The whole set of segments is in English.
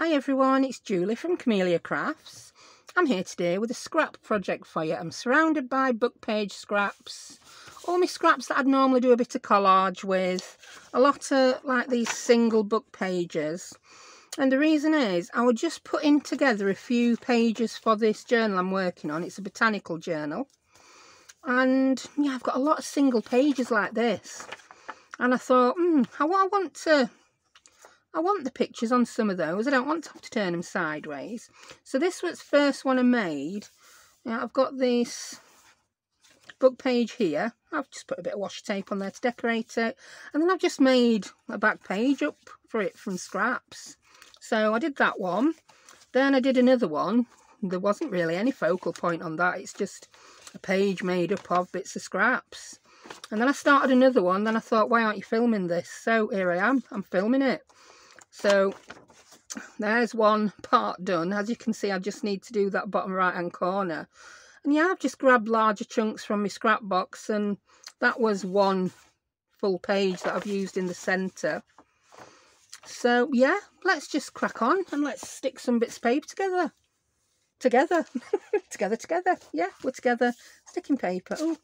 Hi everyone, it's Julie from Camellia Crafts. I'm here today with a scrap project for you. I'm surrounded by book page scraps, all my scraps that I'd normally do a bit of collage with, a lot of like these single book pages. And the reason is I was just putting together a few pages for this journal I'm working on. It's a botanical journal. And yeah, I've got a lot of single pages like this. And I thought, I want the pictures on some of those. I don't want to have to turn them sideways. So this was the first one I made. Now I've got this book page here. I've just put a bit of washi tape on there to decorate it. And then I've just made a back page up for it from scraps. So I did that one. Then I did another one. There wasn't really any focal point on that. It's just a page made up of bits of scraps. And then I started another one. Then I thought, why aren't you filming this? So here I am. I'm filming it. So there's one part done. As you can see, I just need to do that bottom right hand corner. And yeah, I've just grabbed larger chunks from my scrap box, and that was one full page that I've used in the centre. So yeah, let's just crack on and let's stick some bits of paper together. Together. Yeah, we're together. Sticking paper. Oh,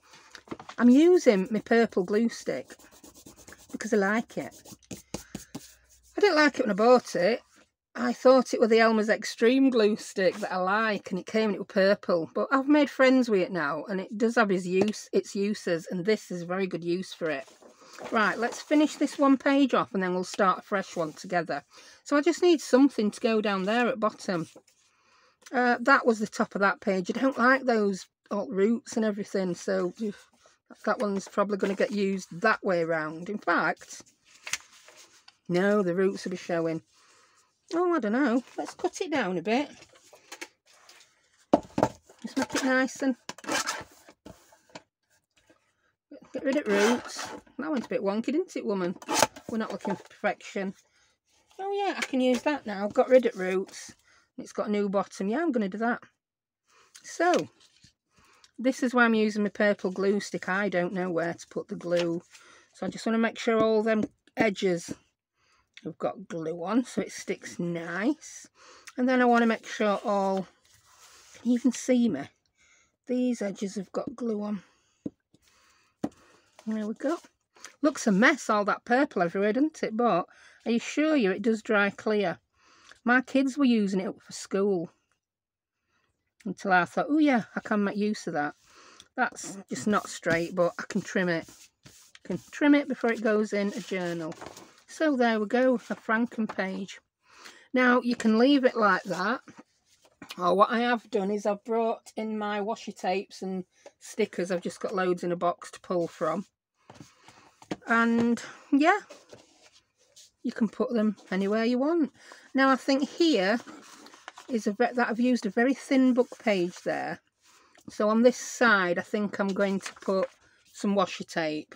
I'm using my purple glue stick because I like it. I didn't like it when I bought it. I thought it was the Elmer's extreme glue stick that I like, and it came and it was purple. But I've made friends with it now, and it does have its uses, and this is a very good use for it. Right, let's finish this one page off, and then we'll start a fresh one together. So I just need something to go down there at bottom. That was the top of that page. I don't like those alt roots and everything, so that one's probably going to get used that way round. In fact, no, the roots will be showing. Oh, I don't know. Let's cut it down a bit. Just make it nice and get rid of roots. That one's a bit wonky, didn't it, woman? We're not looking for perfection. Oh yeah, I can use that now. Got rid of roots. It's got a new bottom. Yeah, I'm going to do that. So this is why I'm using my purple glue stick. I don't know where to put the glue. So I just want to make sure all them edges have got glue on so it sticks nice. And then I want to make sure all, can you even see me? These edges have got glue on. There we go. Looks a mess, all that purple everywhere, doesn't it? But I assure you it does dry clear. My kids were using it up for school until I thought, oh yeah, I can make use of that. That's just not straight, but I can trim it. I can trim it before it goes in a journal. So there we go, a Franken page. Now you can leave it like that. Oh, what I have done is I've brought in my washi tapes and stickers. I've just got loads in a box to pull from. And yeah, you can put them anywhere you want. Now I think here is that I've used a very thin book page there. So on this side, I think I'm going to put some washi tape.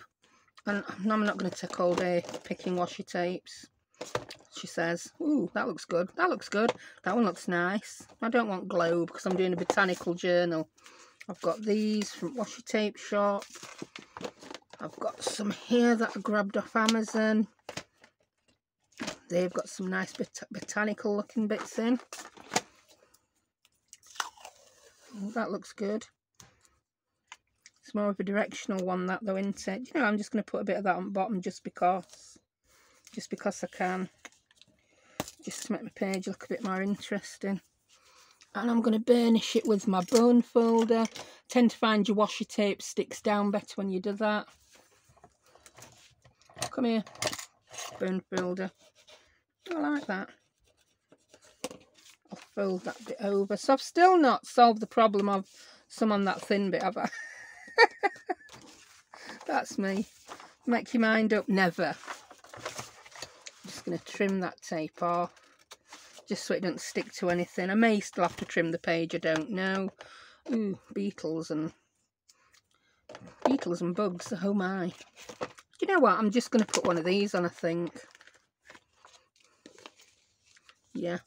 And I'm not going to take all day picking washi tapes. She says, ooh, that looks good. That looks good. That one looks nice. I don't want glow because I'm doing a botanical journal. I've got these from washi tape shop. I've got some here that I grabbed off Amazon. They've got some nice botanical looking bits in. Ooh, that looks good. It's more of a directional one, that though, isn't it? You know, I'm just going to put a bit of that on the bottom just because I can. Just to make my page look a bit more interesting. And I'm going to burnish it with my bone folder. Tend to find your washi tape sticks down better when you do that. Come here, bone folder. I like that. I'll fold that bit over. So I've still not solved the problem of some on that thin bit, have I? That's me. Make your mind up, never. I'm just going to trim that tape off, just so it doesn't stick to anything. I may still have to trim the page, I don't know. Ooh, beetles and bugs, oh my. Do you know what, I'm just going to put one of these on, I think. Yeah.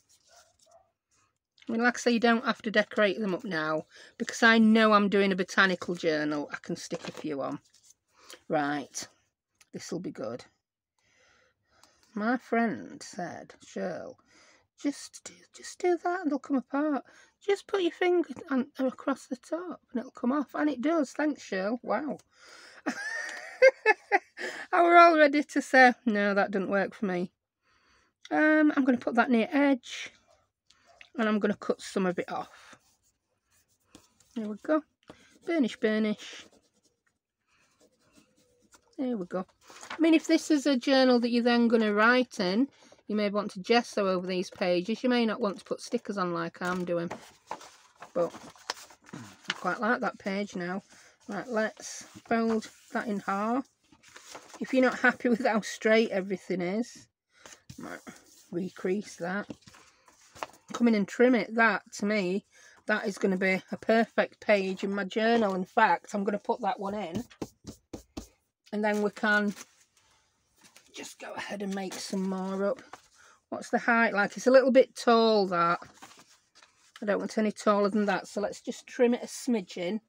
I mean, like I say, you don't have to decorate them up now, because I know I'm doing a botanical journal. I can stick a few on. Right, this'll be good. My friend said, Cheryl, just do that and they'll come apart. Just put your finger across the top and it'll come off. And it does. Thanks, Cheryl. Wow. And we're all ready to say, no, that didn't work for me. I'm going to put that near edge and I'm going to cut some of it off. There we go. Burnish, burnish. There we go. I mean, if this is a journal that you're then going to write in, you may want to gesso over these pages. You may not want to put stickers on like I'm doing. But I quite like that page now. Right, let's fold that in half. If you're not happy with how straight everything is, might recrease that. Come in and trim it. That, to me, that is going to be a perfect page in my journal. In fact, I'm going to put that one in. And then we can just go ahead and make some more up. What's the height like? It's a little bit tall, that. I don't want any taller than that. So let's just trim it a smidgen.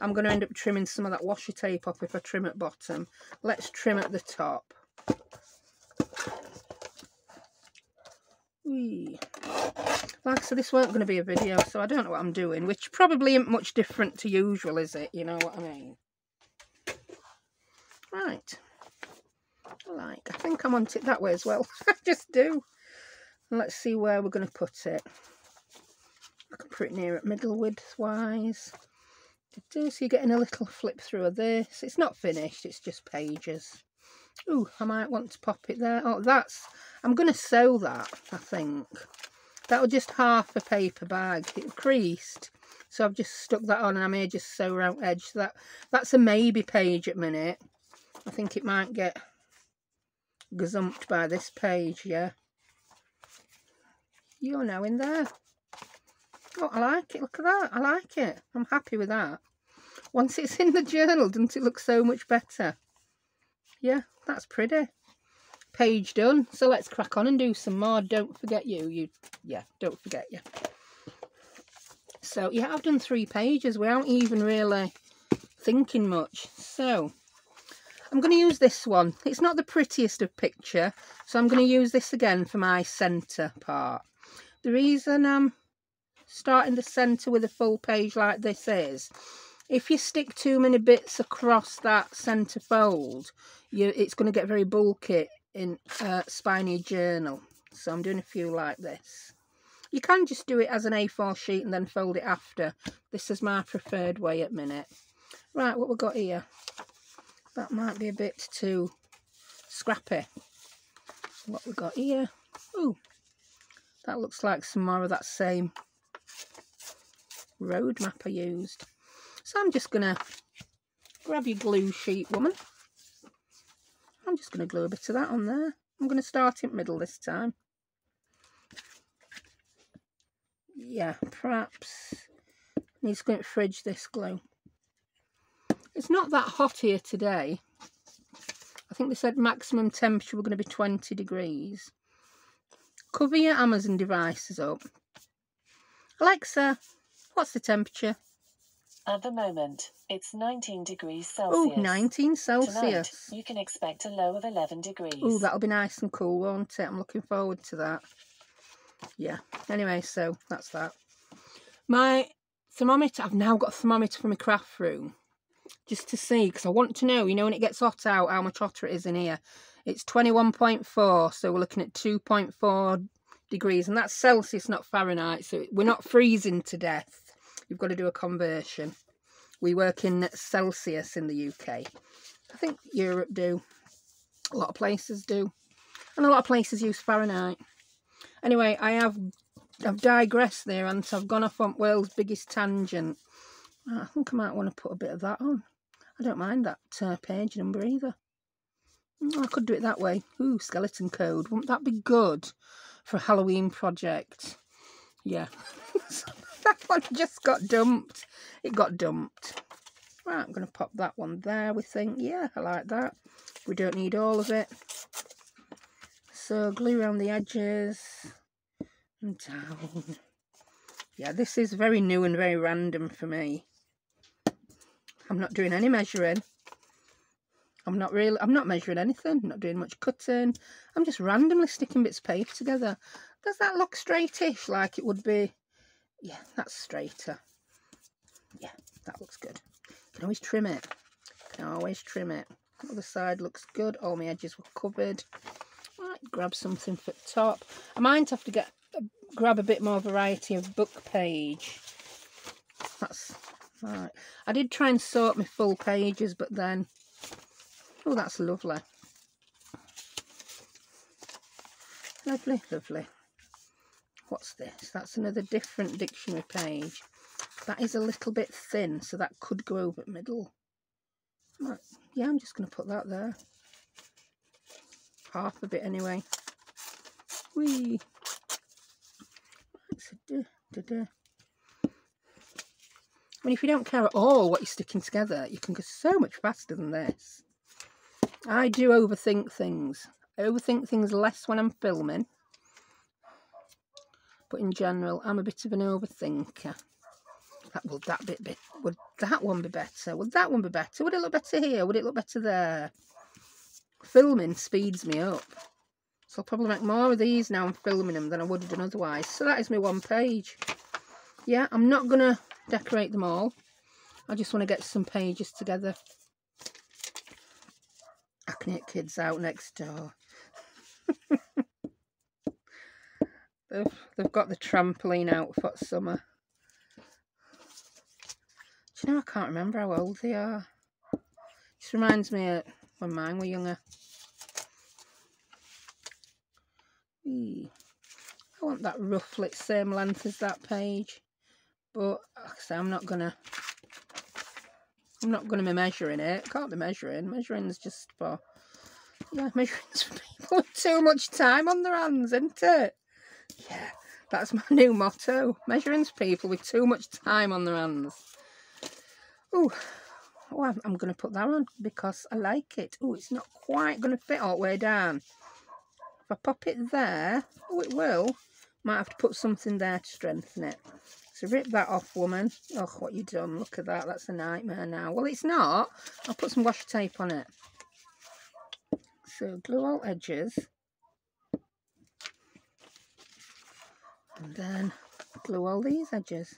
I'm going to end up trimming some of that washi tape off if I trim at bottom. Let's trim at the top. Whee. Like I said, this weren't going to be a video, so I don't know what I'm doing, which probably isn't much different to usual, is it? You know what I mean? Right, like, I think I want it that way as well. I just do. Let's see where we're going to put it. I can put it near it middle width-wise. So you're getting a little flip through of this. It's not finished, it's just pages. Ooh, I might want to pop it there. Oh, that's, I'm going to sew that, I think. That was just half a paper bag. It creased. So I've just stuck that on and I may just sew around edge. So that's a maybe page at minute. I think it might get gazumped by this page, yeah. You're now in there. Oh, I like it. Look at that. I like it. I'm happy with that. Once it's in the journal, doesn't it look so much better? Yeah, that's pretty. Page done. So let's crack on and do some more. Don't forget you. Yeah, don't forget you. So, yeah, I've done 3 pages without even really thinking much. So, I'm going to use this one. It's not the prettiest of picture, so I'm going to use this again for my centre part. The reason I'm starting the centre with a full page like this is, if you stick too many bits across that centre fold, it's going to get very bulky in a spiny journal. So I'm doing a few like this. You can just do it as an A4 sheet and then fold it after. This is my preferred way at minute. Right, what we've got here. That might be a bit too scrappy. What we've got here. Ooh, that looks like some more of that same road map I used. So I'm just going to grab your glue sheet, woman. I'm just going to glue a bit of that on there. I'm going to start in the middle this time. Yeah, perhaps needs to fridge this glue. It's not that hot here today. I think they said maximum temperature were going to be 20 degrees. Cover your Amazon devices up. Alexa, what's the temperature? At the moment, it's 19 degrees Celsius. Oh, 19 Celsius. Tonight, you can expect a low of 11 degrees. Oh, that'll be nice and cool, won't it? I'm looking forward to that. Yeah, anyway, so that's that. My thermometer, I've now got a thermometer for my craft room just to see, because I want to know, you know, when it gets hot out, how much hotter it is in here. It's 21.4, so we're looking at 2.4 degrees, and that's Celsius, not Fahrenheit, so we're not freezing to death. You've got to do a conversion. We work in Celsius in the UK. I think Europe do. A lot of places do. And a lot of places use Fahrenheit. Anyway, I've digressed there, and so I've gone off on world's biggest tangent. I think I might want to put a bit of that on. I don't mind that page number either. I could do it that way. Ooh, skeleton code. Wouldn't that be good for a Halloween project? Yeah. That one just got dumped. It got dumped. Right, I'm going to pop that one there, we think. Yeah, I like that. We don't need all of it. So glue around the edges and down. Yeah, this is very new and very random for me. I'm not doing any measuring. I'm not measuring anything, not doing much cutting. I'm just randomly sticking bits of paper together. Does that look straightish like it would be? Yeah, that's straighter. Yeah, that looks good. Can always trim it. Can always trim it. The other side looks good. All my edges were covered. Right, grab something for the top. I might have to grab a bit more variety of book page. That's right. I did try and sort my full pages, but then... Oh, that's lovely. Lovely, lovely. What's this? That's another different dictionary page. That is a little bit thin, so that could go over the middle. Right. Yeah, I'm just going to put that there. Half of it anyway. Whee! I mean, if you don't care at all what you're sticking together, you can go so much faster than this. I do overthink things. I overthink things less when I'm filming. But in general, I'm a bit of an overthinker. Would that one be better? Would that one be better? Would it look better here? Would it look better there? Filming speeds me up. So I'll probably make more of these now I'm filming them than I would have done otherwise. So that is my one page. Yeah, I'm not going to decorate them all. I just want to get some pages together. I can hit kids out next door. They've got the trampoline out for summer. Do you know, I can't remember how old they are. Just reminds me of when mine were younger. I want that roughly same length as that page, but like I say, I'm not gonna be measuring it. Can't be measuring. Measuring's just for, yeah, measuring's for people with too much time on their hands, isn't it? Yeah, that's my new motto. Measuring's people with too much time on their hands. Ooh. Oh, I'm gonna put that on because I like it. Oh, it's not quite gonna fit all the way down. If I pop it there, oh, it will. Might have to put something there to strengthen it. So rip that off, woman. Oh, what you done. Look at that. That's a nightmare now. Well, it's not. I'll put some washi tape on it. So glue all edges. And then glue all these edges.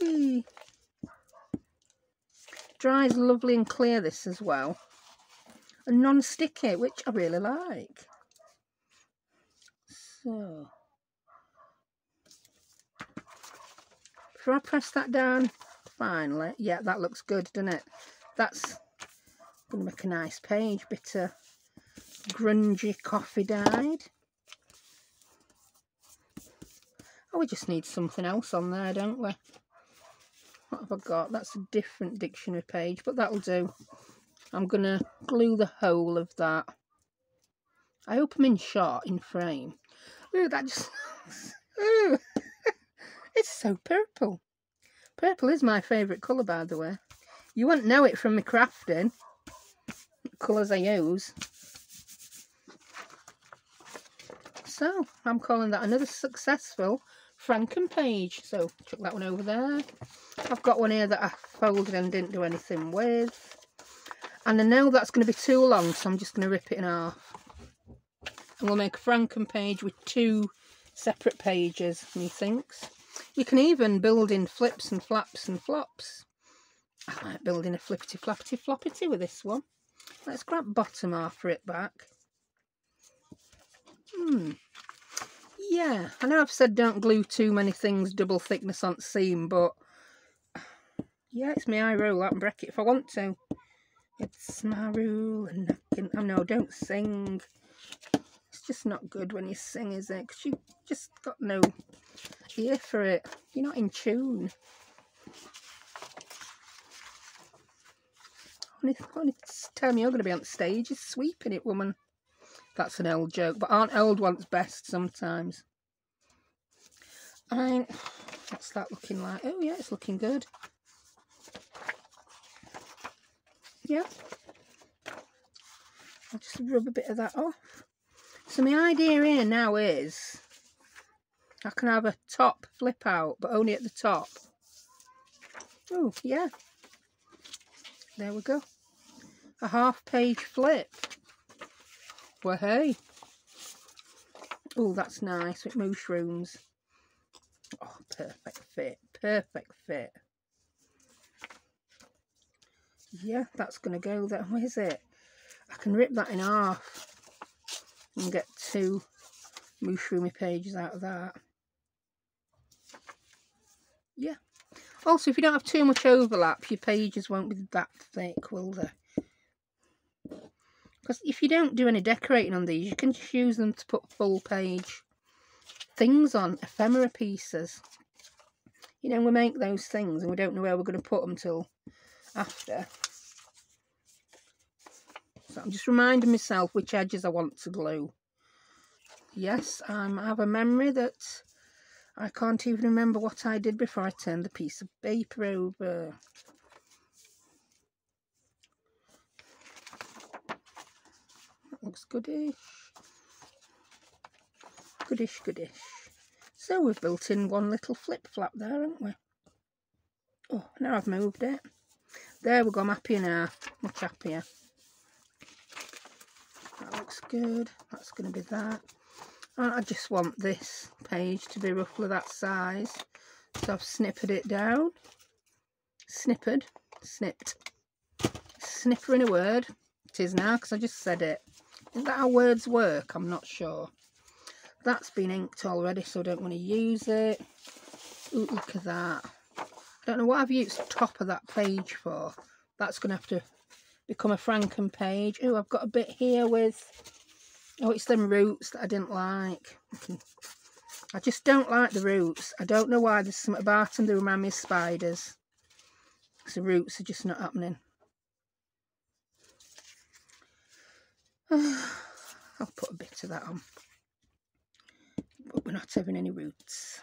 Whee. Dries lovely and clear, this as well. And non-sticky, which I really like. So... Before I press that down, finally, yeah, that looks good, doesn't it? That's going to make a nice page, bit of grungy coffee dyed. Oh, we just need something else on there, don't we? What have I got? That's a different dictionary page, but that'll do. I'm going to glue the whole of that. I hope I'm in shot, in frame. Ooh, that just... Ooh. It's so purple. Purple is my favourite colour, by the way. You won't know it from my crafting. What colours I use. So, I'm calling that another successful Franken page. So, chuck that one over there. I've got one here that I folded and didn't do anything with. And I know that's going to be too long, so I'm just going to rip it in half. And we'll make a Franken page with two separate pages, methinks. You can even build in flips and flaps and flops. I might build in a flippity flappity floppity with this one. Let's grab bottom half, rip back. Yeah, I know I've said don't glue too many things double thickness on the seam, but yeah, it's my eye roll out and break it if I want to. It's my rule and I can... Oh no, don't sing. It's just not good when you sing, is it? Because you just got no... Here for it, you're not in tune. Only time you're going to be on the stage is sweeping it, woman. That's an old joke, but aren't old ones best sometimes? I mean, what's that looking like? Oh yeah, it's looking good. Yeah, I'll just rub a bit of that off. So my idea here now is I can have a top flip out, but only at the top. Oh, yeah. There we go. a half page flip. Well, hey. Oh, that's nice with mushrooms. Oh, perfect fit. Perfect fit. Yeah, that's going to go there. Where is it? I can rip that in half and get two mushroomy pages out of that. Yeah. Also, if you don't have too much overlap, your pages won't be that thick, will they? Because if you don't do any decorating on these, you can just use them to put full page things on, ephemera pieces. You know, we make those things and we don't know where we're going to put them till after. So I'm just reminding myself which edges I want to glue. Yes, I have a memory that I can't even remember what I did before I turned the piece of paper over. That looks goodish. Goodish, goodish. So we've built in one little flip-flap there, haven't we? Oh, now I've moved it. There we go, I'm happier now. Much happier. That looks good. That's going to be that. And I just want this page to be roughly that size. So I've snippered it down. Snippered. Snipped. Snipper in a word. It is now because I just said it. Is that how words work? I'm not sure. That's been inked already, so I don't want to use it. Ooh, look at that. I don't know what I've used the top of that page for. That's going to have to become a Franken page. Ooh, I've got a bit here with... Oh, it's them roots that I didn't like. I just don't like the roots. I don't know why. There's something about them. They remind me of spiders. So roots are just not happening. I'll put a bit of that on. But we're not having any roots.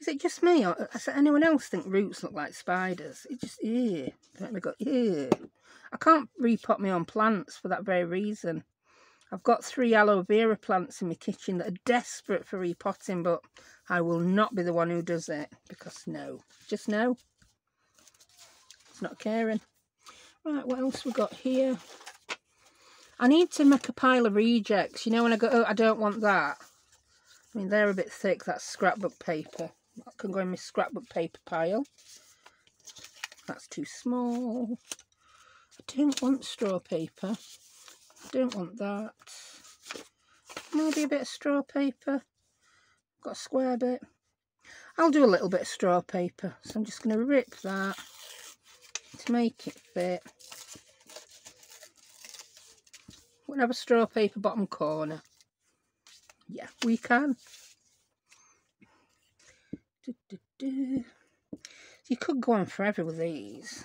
Is it just me? Or does anyone else think roots look like spiders? It just, ew. Let me go, ew. I can't repot my own plants for that very reason. I've got 3 aloe vera plants in my kitchen that are desperate for repotting, but I will not be the one who does it, because no. Just no. It's not caring. Right, what else we got here? I need to make a pile of rejects. You know when I go, oh, I don't want that. I mean, they're a bit thick, that's scrapbook paper. That can go in my scrapbook paper pile. That's too small. I don't want straw paper. Don't want that. Maybe a bit of straw paper. Got a square bit. I'll do a little bit of straw paper. So I'm just going to rip that to make it fit. We'll have a straw paper bottom corner. Yeah, we can. You could go on forever with these.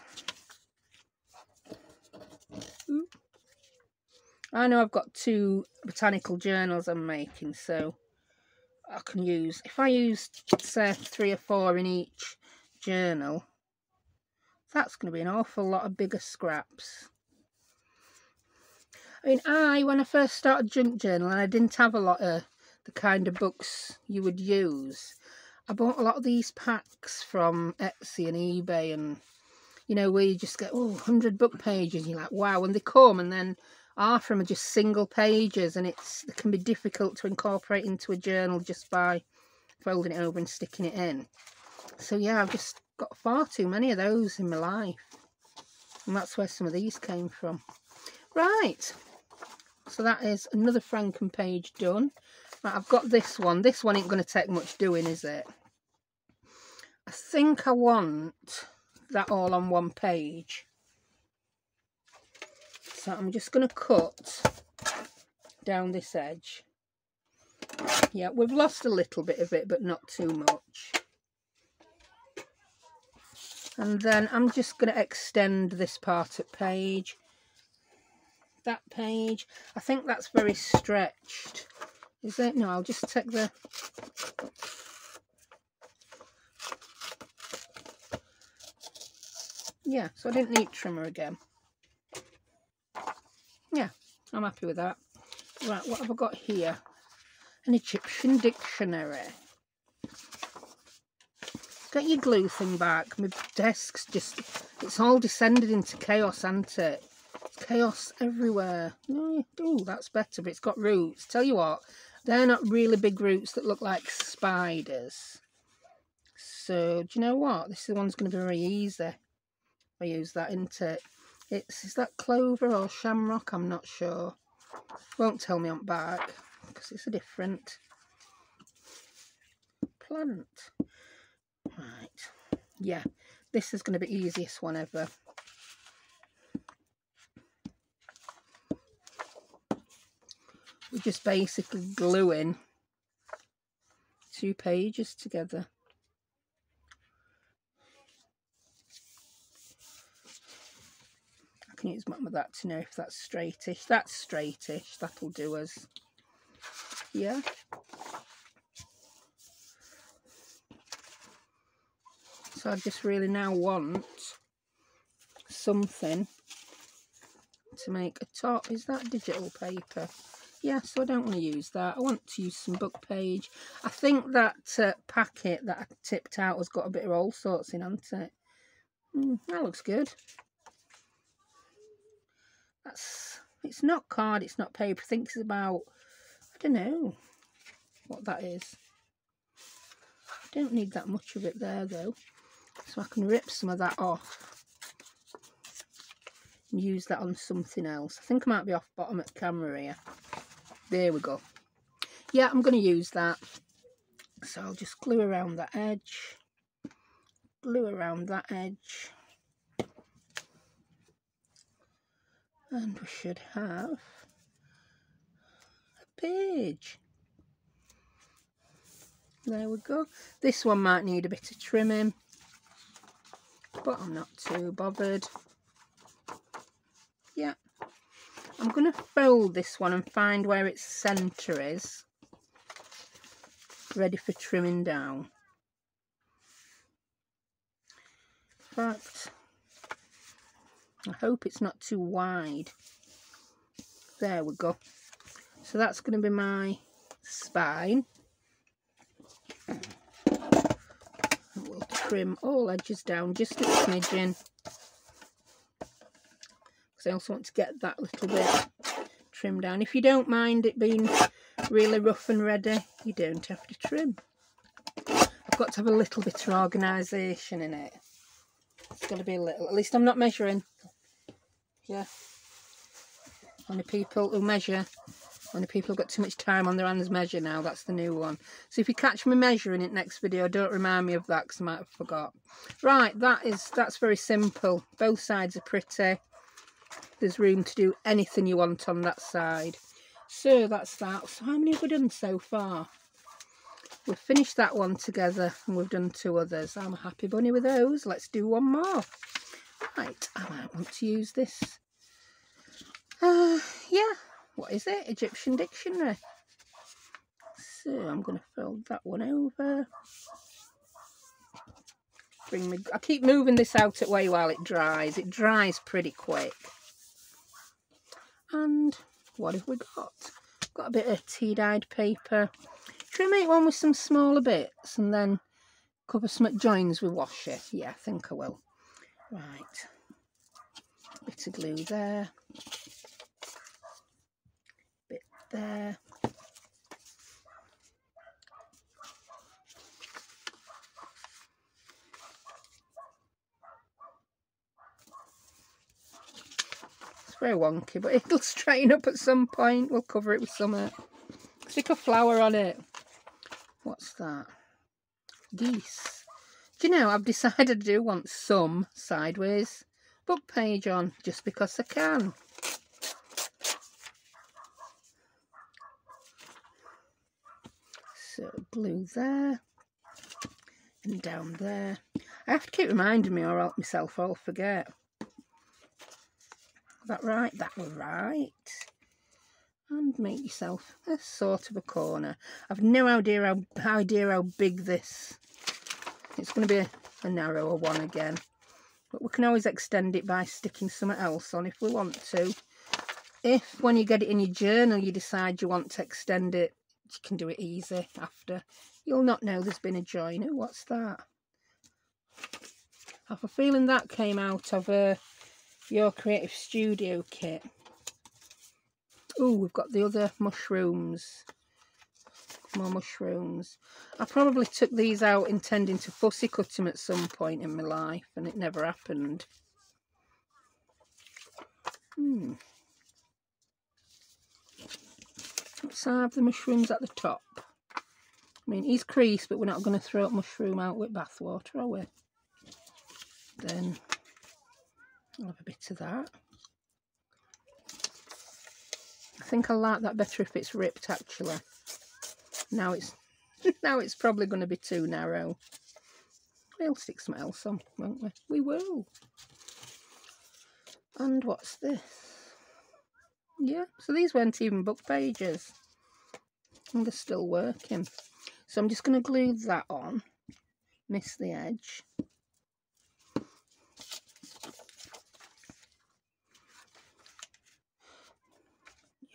Ooh. I know I've got 2 botanical journals I'm making, so I can use, if I use, say, 3 or 4 in each journal, that's going to be an awful lot of bigger scraps. I mean, when I first started junk journaling, I didn't have a lot of the kind of books you would use. I bought a lot of these packs from Etsy and eBay, and, you know, where you just get, oh, 100 book pages, and you're like, wow, and they come, and then... half of them are just single pages, and it can be difficult to incorporate into a journal just by folding it over and sticking it in. So yeah, I've just got far too many of those in my life, and that's where some of these came from. Right, so that is another Franken page done. Right, I've got this one. This one ain't going to take much doing, is it? I think I want that all on one page. So I'm just going to cut down this edge. Yeah, we've lost a little bit of it, but not too much. And then I'm just going to extend this part of page. That page. I think that's very stretched. Is it? No, I'll just take the... Yeah, so I didn't need trimmer again. Yeah, I'm happy with that. Right, what have I got here? An Egyptian dictionary. Get your glue thing back. My desk's just... It's all descended into chaos, hasn't it? Chaos everywhere. Ooh, that's better, but it's got roots. Tell you what, they're not really big roots that look like spiders. So, do you know what? This one's going to be very easy. I use that, isn't it? Is that clover or shamrock? I'm not sure. Won't tell me on back, because it's a different plant. Right. Yeah, this is going to be the easiest one ever. We're just basically gluing two pages together. I can use my that to know if that's straightish. That's straightish. That'll do us. Yeah. So I just really now want something to make a top. Is that digital paper? Yeah, so I don't want to use that. I want to use some book page. I think that packet that I tipped out has got a bit of all sorts in, hasn't it? That looks good. That's, it's not card, it's not paper. I think it's about, I don't know what that is. I don't need that much of it there though. So I can rip some of that off and use that on something else. I think I might be off bottom at camera here. There we go. Yeah, I'm going to use that. So I'll just glue around that edge. Glue around that edge. And we should have a page. There we go. This one might need a bit of trimming, but I'm not too bothered. Yeah. I'm going to fold this one and find where its centre is, ready for trimming down. In fact, I hope it's not too wide. There we go. So that's going to be my spine. And we'll trim all edges down just a smidgen. I also want to get that little bit trimmed down. If you don't mind it being really rough and ready, you don't have to trim. I've got to have a little bit of organisation in it. It's got to be a little, at least I'm not measuring. Yeah. Only people who measure, only people who've got too much time on their hands measure now, that's the new one. So if you catch me measuring it next video, don't remind me of that because I might have forgot. Right, that's very simple. Both sides are pretty. There's room to do anything you want on that side. So that's that. So how many have we done so far? We've finished that one together and we've done two others. I'm a happy bunny with those. Let's do one more. Right, I might want to use this. Yeah, what is it? Egyptian dictionary. So I'm going to fold that one over. Bring me, I keep moving this out of the way while it dries. It dries pretty quick. And what have we got? Got a bit of tea-dyed paper. Should we make one with some smaller bits and then cover some joins with washi? Yeah, I think I will. Right. Bit of glue there. Bit there. Very wonky, but it'll straighten up at some point. We'll cover it with something. Stick a flower on it. What's that? Geese. Do you know, I've decided I do want some sideways book page on, just because I can. So glue there and down there. I have to keep reminding me or else myself I'll forget. That right, that was right. And make yourself a sort of a corner. I've no idea how big this. It's going to be a narrower one again, but we can always extend it by sticking something else on if we want to. If when you get it in your journal you decide you want to extend it, you can do it easy after. You'll not know there's been a join. Ooh, what's that? I have a feeling that came out of a your Creative Studio kit. Oh, we've got the other mushrooms. More mushrooms. I probably took these out intending to fussy cut them at some point in my life, and it never happened. Let's have the mushrooms at the top. I mean, he's creased, but we're not going to throw mushroom out with bathwater, are we? Then I'll have a bit of that. I think I like that better if it's ripped, actually. Now it's probably going to be too narrow. We'll stick something else on, won't we? We will. And what's this? Yeah, so these weren't even book pages. And they're still working. So I'm just going to glue that on. Miss the edge. Yeah,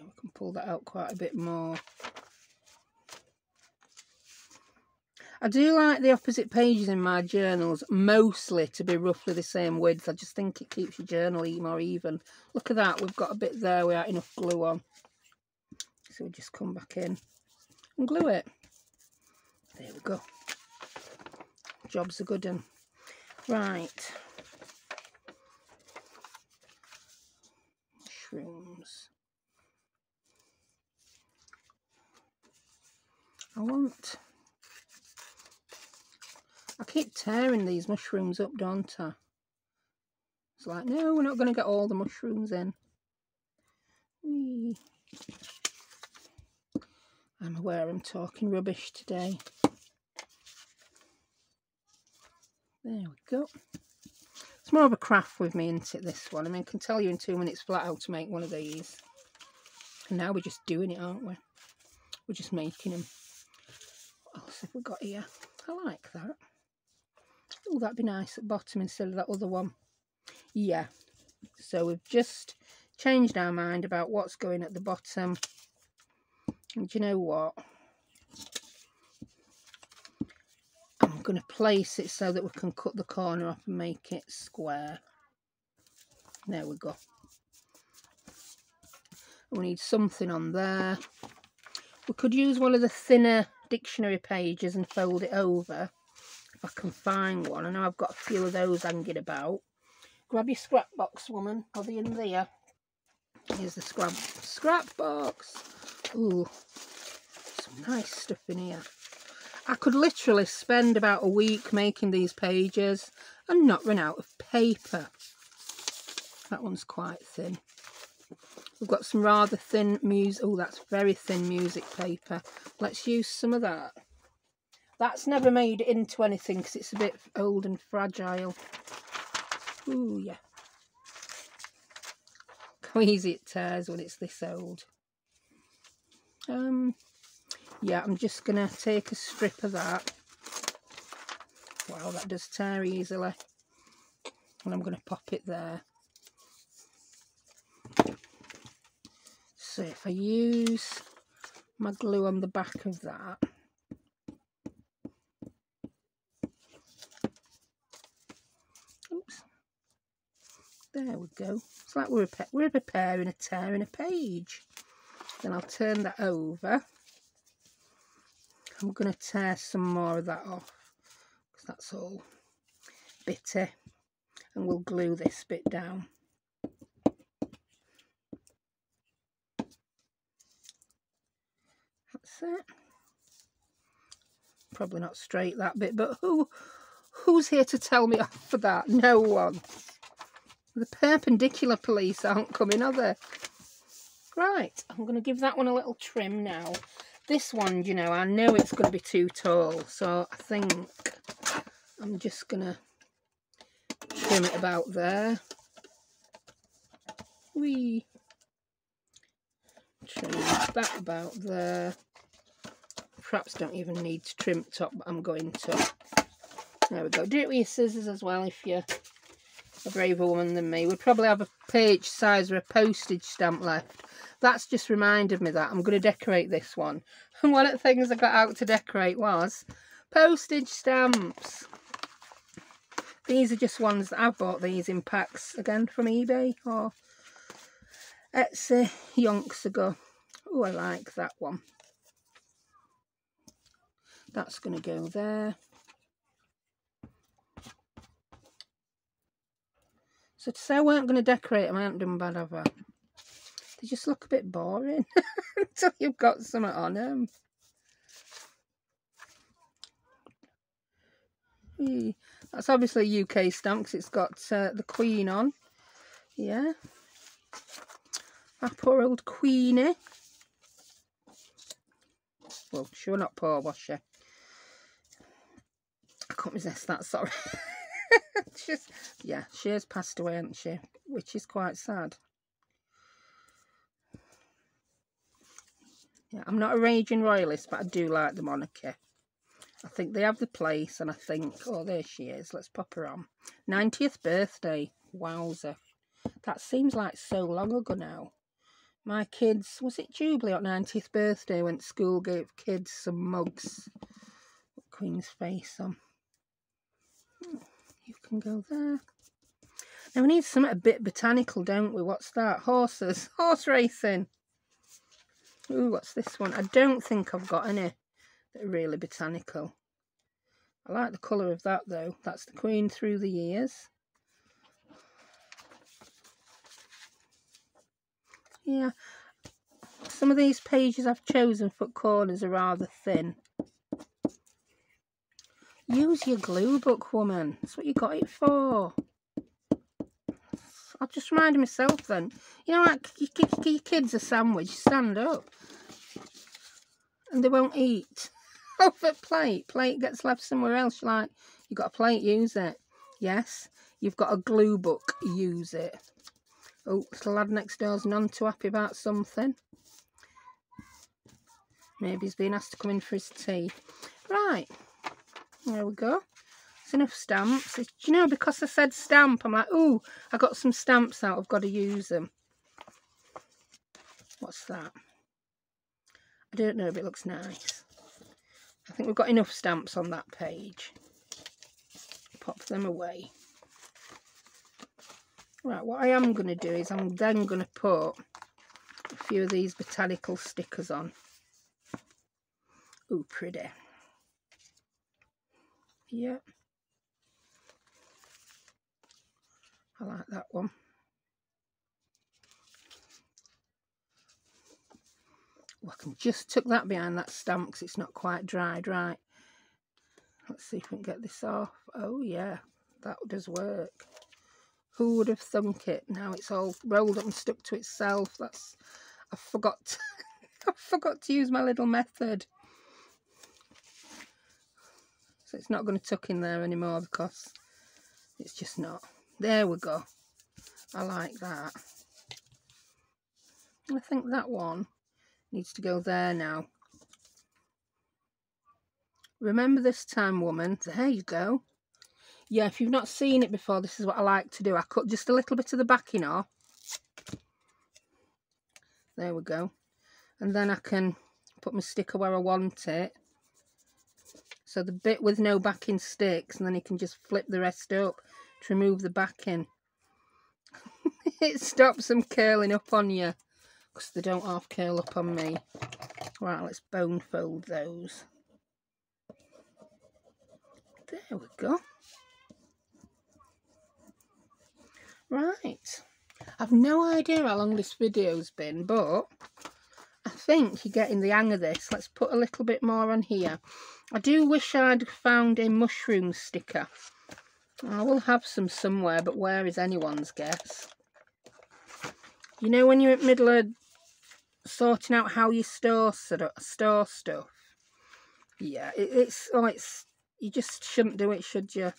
we can pull that out quite a bit more. I do like the opposite pages in my journals, mostly to be roughly the same width. I just think it keeps your journal more even. Look at that, we've got a bit there without enough glue on. So we'll just come back in and glue it. There we go. Job's a good one. Right. Mushrooms. I keep tearing these mushrooms up, don't I? It's like, no, we're not going to get all the mushrooms in. Whee. I'm aware I'm talking rubbish today. There we go. It's more of a craft with me, isn't it, this one? I mean, I can tell you in 2 minutes flat how to make one of these. And now we're just doing it, aren't we? We're just making them. What else have we got here? I like that. Oh, that'd be nice at the bottom instead of that other one. Yeah, so we've just changed our mind about what's going at the bottom. And do you know what? I'm going to place it so that we can cut the corner off and make it square. There we go. We need something on there. We could use one of the thinner dictionary pages and fold it over. If I can find one. I know I've got a few of those hanging about. Grab your scrap box, woman. Are they in there? Here's the scrap box. Ooh, some nice stuff in here. I could literally spend about a week making these pages and not run out of paper. That one's quite thin. We've got some rather thin music. Oh, that's very thin music paper. Let's use some of that. That's never made it into anything because it's a bit old and fragile. Ooh, yeah. How easy it tears when it's this old. Yeah, I'm just going to take a strip of that. Wow, that does tear easily. And I'm going to pop it there. So if I use my glue on the back of that. There we go. It's like we're repairing a tear in a page. Then I'll turn that over. I'm going to tear some more of that off because that's all bitty. And we'll glue this bit down. That's it. Probably not straight that bit, but who's here to tell me off for that? No one. The perpendicular police aren't coming, are they? Right, I'm going to give that one a little trim now. This one, you know, I know it's going to be too tall, so I think I'm just going to trim it about there. Whee! Trim that about there. Perhaps don't even need to trim top, but I'm going to. There we go. Do it with your scissors as well if you're a braver woman than me. We'd probably have a page size or a postage stamp left. That's just reminded me that I'm going to decorate this one. And one of the things I got out to decorate was postage stamps. These are just ones that I've bought these in packs, again, from eBay or Etsy yonks ago. Oh, I like that one. That's going to go there. So to say I weren't going to decorate them, I haven't done bad, have I? They just look a bit boring until you've got something on them. That's obviously UK stamp because it's got the Queen on. Yeah. Our poor old Queenie. Well, she was not poor, was she? I can't resist that, sorry. She's, yeah, she has passed away, hasn't she? Which is quite sad. Yeah, I'm not a raging royalist, but I do like the monarchy. I think they have the place, and I think, oh, there she is. Let's pop her on. 90th birthday. Wowzer. That seems like so long ago now. My kids, was it Jubilee on 90th birthday when school gave kids some mugs? Put Queen's face on. You can go there. Now we need something a bit botanical, don't we? What's that? Horses. Horse racing. Ooh, what's this one? I don't think I've got any that are really botanical. I like the colour of that though. That's the Queen through the years. Yeah, some of these pages I've chosen for corners are rather thin. Use your glue book, woman. That's what you got it for. I've just reminded myself then. You know, like, you give your kids a sandwich, stand up. And they won't eat. Off a plate. Plate gets left somewhere else. You're like, you've got a plate, use it. Yes, you've got a glue book, use it. Oh, little lad next door's none too happy about something. Maybe he's been asked to come in for his tea. Right, there we go. It's enough stamps. Do you know, because I said stamp, I'm like, ooh, I got some stamps out. I've got to use them. What's that? I don't know, but it looks nice. I think we've got enough stamps on that page. Pop them away. Right, what I am going to do is I'm then going to put a few of these botanical stickers on. Ooh, pretty. Yep. I like that one. Ooh, I can just tuck that behind that stamp because it's not quite dried, right? Let's see if we can get this off. Oh, yeah, that does work. Who would have thunk it? Now it's all rolled up and stuck to itself. That's, I forgot to use my little method. So it's not going to tuck in there anymore because it's just not. There we go. I like that. I think that one needs to go there now. Remember this time, woman. There you go. Yeah, if you've not seen it before, this is what I like to do. I cut just a little bit of the backing off. There we go. And then I can put my sticker where I want it. So the bit with no backing sticks, and then you can just flip the rest up to remove the backing. It stops them curling up on you, because they don't half curl up on me. Right, let's bone fold those. There we go. Right, I've no idea how long this video's been, but I think you're getting the hang of this. Let's put a little bit more on here. I do wish I'd found a mushroom sticker. I will have some somewhere, but where is anyone's guess. You know when you're in the middle of sorting out how you store stuff? Yeah, it's you just shouldn't do it, should you?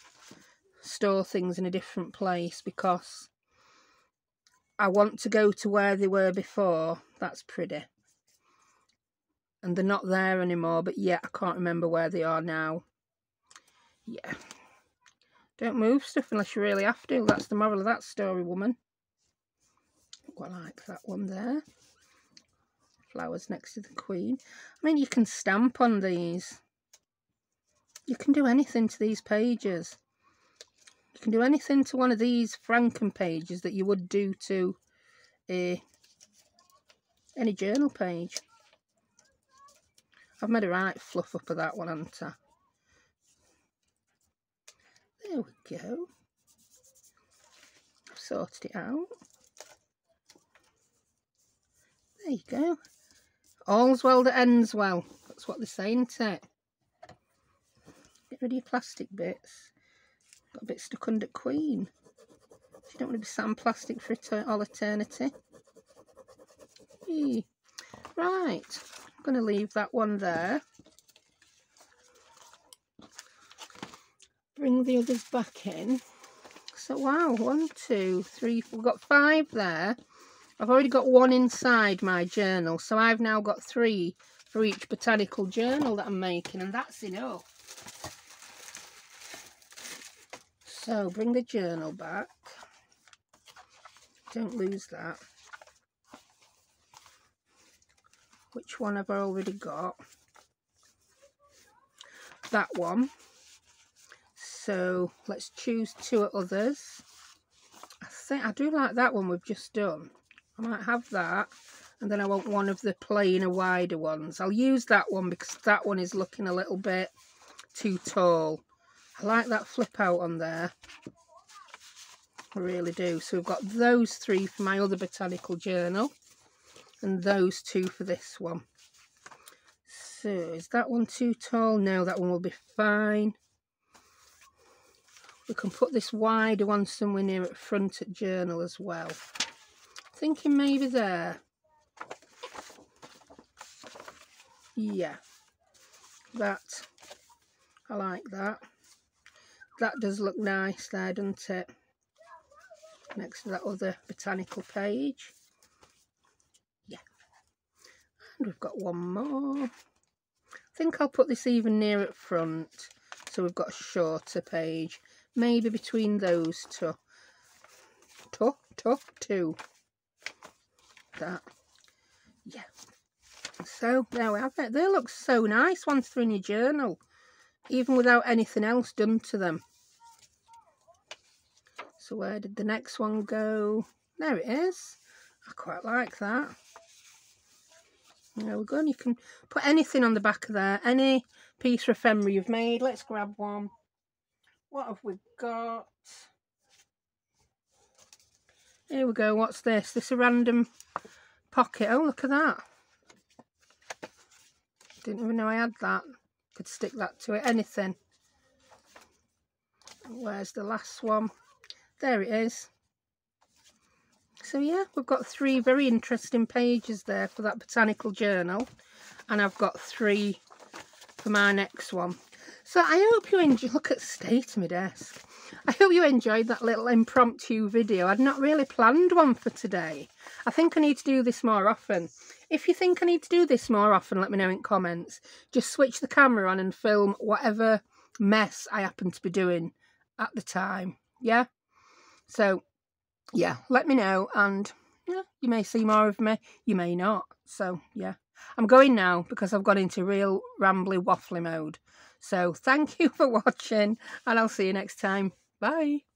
Store things in a different place, because I want to go to where they were before. That's pretty. And they're not there anymore, but yeah, I can't remember where they are now. Yeah. Don't move stuff unless you really have to. That's the moral of that story, woman. Oh, I like that one there. Flowers next to the Queen. I mean, you can stamp on these. You can do anything to these pages. You can do anything to one of these Franken pages that you would do to any journal page. I've made a right fluff up of that one, haven't I? There we go. I've sorted it out. There you go. All's well that ends well. That's what they say, isn't it? Get rid of your plastic bits. Got a bit stuck under Queen. If you don't want to be sat on plastic for all eternity. Eee. Right. I'm going to leave that one there. Bring the others back in. So, wow, 1, 2, 3, 4. We've got 5 there. I've already got 1 inside my journal. So I've now got 3 for each botanical journal that I'm making. And that's enough. So bring the journal back. Don't lose that. Which one have I already got? That one. So let's choose 2 others. I think I do like that one we've just done. I might have that, and then I want one of the plainer, wider ones. I'll use that one because that one is looking a little bit too tall. I like that flip out on there. I really do. So we've got those 3 for my other botanical journal, and those 2 for this one. So is that one too tall? No, that one will be fine. We can put this wider one somewhere near at front at journal as well. Thinking maybe there. Yeah. That. I like that. That does look nice there, doesn't it? Next to that other botanical page. Yeah. And we've got one more. I think I'll put this even near at front. So we've got a shorter page. Maybe between those two. Two. That. Yeah. So there we have it. They look so nice once they're in your journal. Even without anything else done to them. So where did the next one go? There it is. I quite like that. There we go. And you can put anything on the back of there. Any piece of ephemera you've made. Let's grab one. What have we got? Here we go. What's this? This is a random pocket. Oh, look at that. Didn't even know I had that. Could stick that to it. Anything. Where's the last one? There it is. So, yeah, we've got 3 very interesting pages there for that botanical journal. And I've got 3 for my next one. So I hope you enjoy. Look at the state of my desk. I hope you enjoyed that little impromptu video. I'd not really planned one for today. I think I need to do this more often. If you think I need to do this more often, let me know in comments. Just switch the camera on and film whatever mess I happen to be doing at the time. Yeah? So, yeah, let me know. And yeah, you may see more of me. You may not. So, yeah. I'm going now because I've gone into real rambly waffly mode. So thank you for watching, and I'll see you next time. Bye.